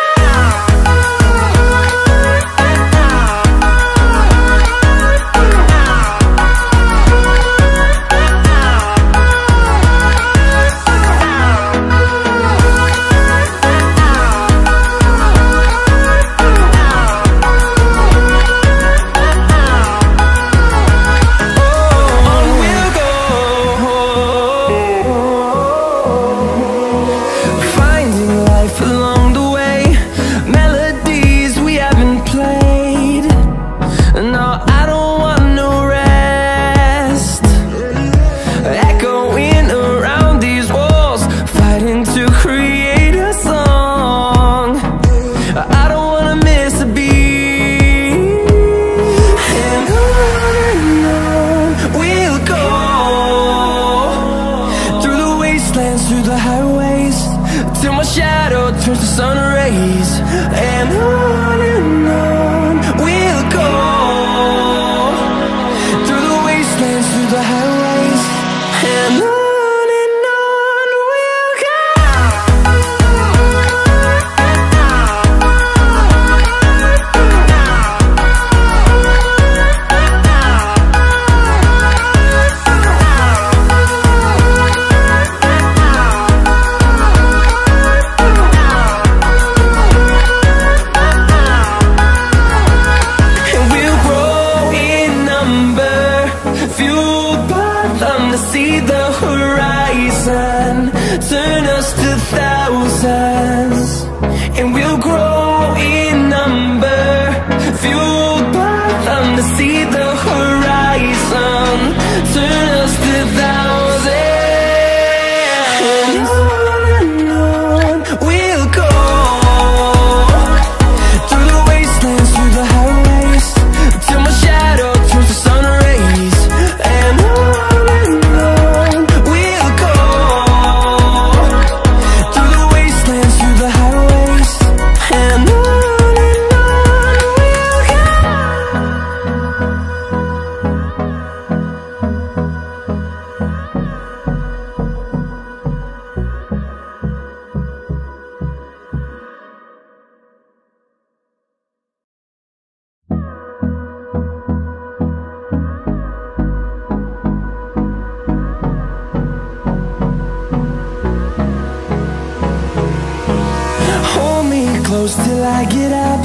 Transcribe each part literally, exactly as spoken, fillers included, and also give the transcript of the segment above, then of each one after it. close till I get up.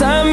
Time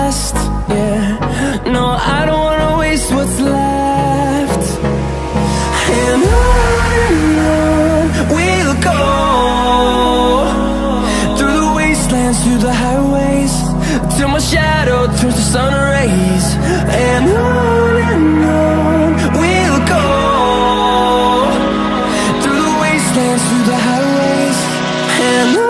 Yeah, no, I don't wanna waste what's left. And on we'll go, through the wastelands, through the highways, till my shadow turns to sun rays. And on and on we'll go, through the wastelands, through the highways, and on.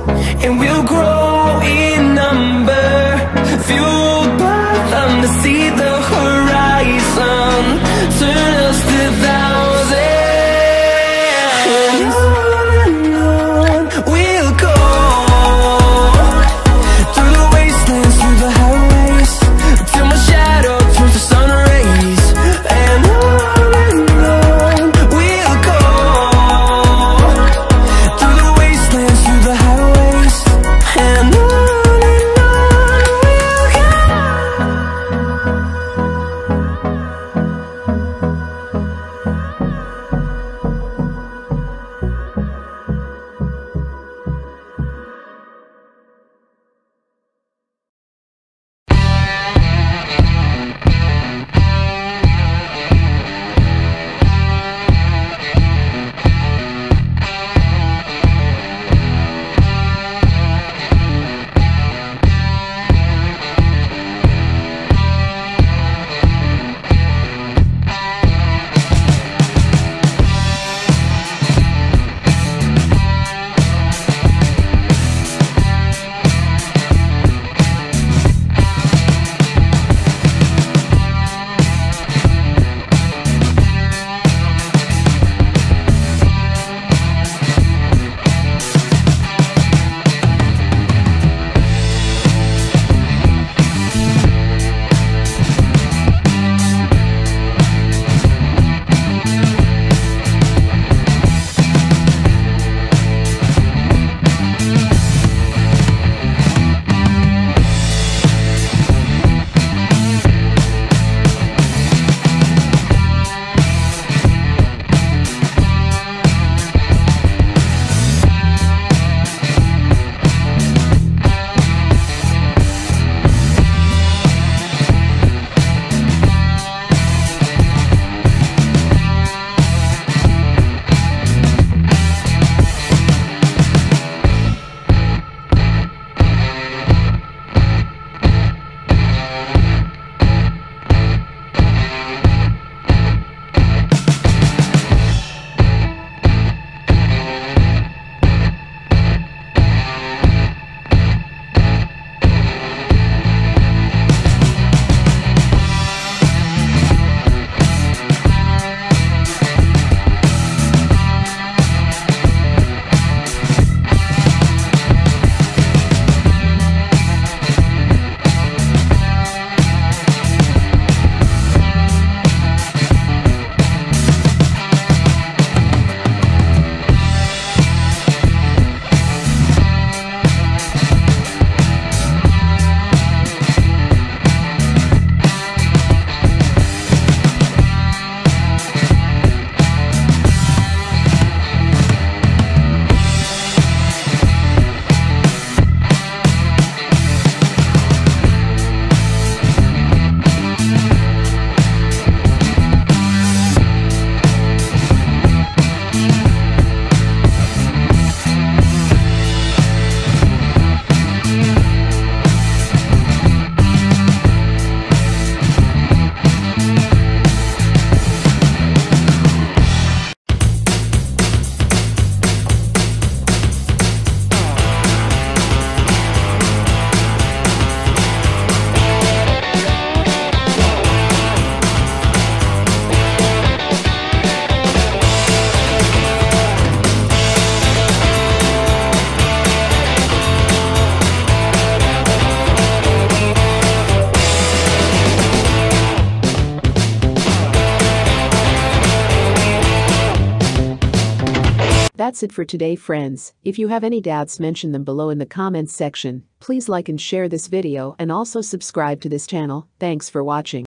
That's it for today, friends. If you have any doubts, mention them below in the comments section. Please like and share this video and also subscribe to this channel. Thanks for watching.